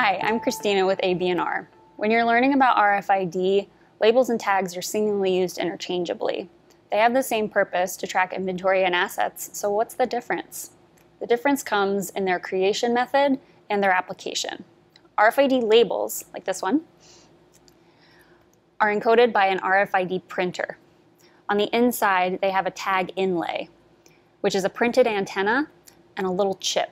Hi, I'm Christina with ABNR. When you're learning about RFID, labels and tags are seemingly used interchangeably. They have the same purpose to track inventory and assets, so what's the difference? The difference comes in their creation method and their application. RFID labels, like this one, are encoded by an RFID printer. On the inside, they have a tag inlay, which is a printed antenna and a little chip.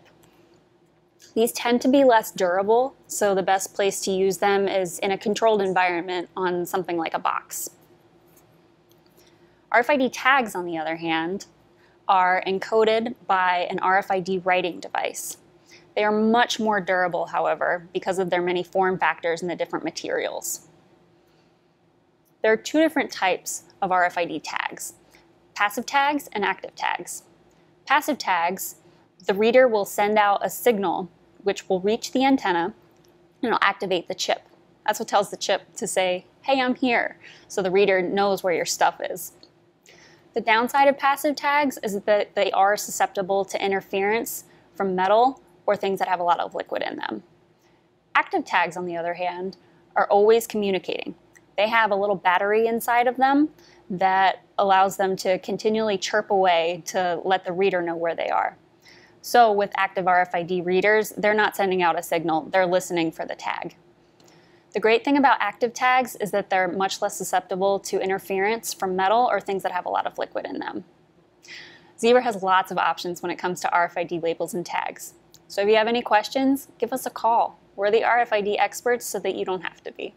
These tend to be less durable, so the best place to use them is in a controlled environment on something like a box. RFID tags, on the other hand, are encoded by an RFID writing device. They are much more durable, however, because of their many form factors and the different materials. There are two different types of RFID tags: passive tags and active tags. Passive tags, the reader will send out a signal which will reach the antenna and it'll activate the chip. That's what tells the chip to say, hey, I'm here, so the reader knows where your stuff is. The downside of passive tags is that they are susceptible to interference from metal or things that have a lot of liquid in them. Active tags, on the other hand, are always communicating. They have a little battery inside of them that allows them to continually chirp away to let the reader know where they are. So with active RFID readers, they're not sending out a signal, they're listening for the tag. The great thing about active tags is that they're much less susceptible to interference from metal or things that have a lot of liquid in them. Zebra has lots of options when it comes to RFID labels and tags. So if you have any questions, give us a call. We're the RFID experts so that you don't have to be.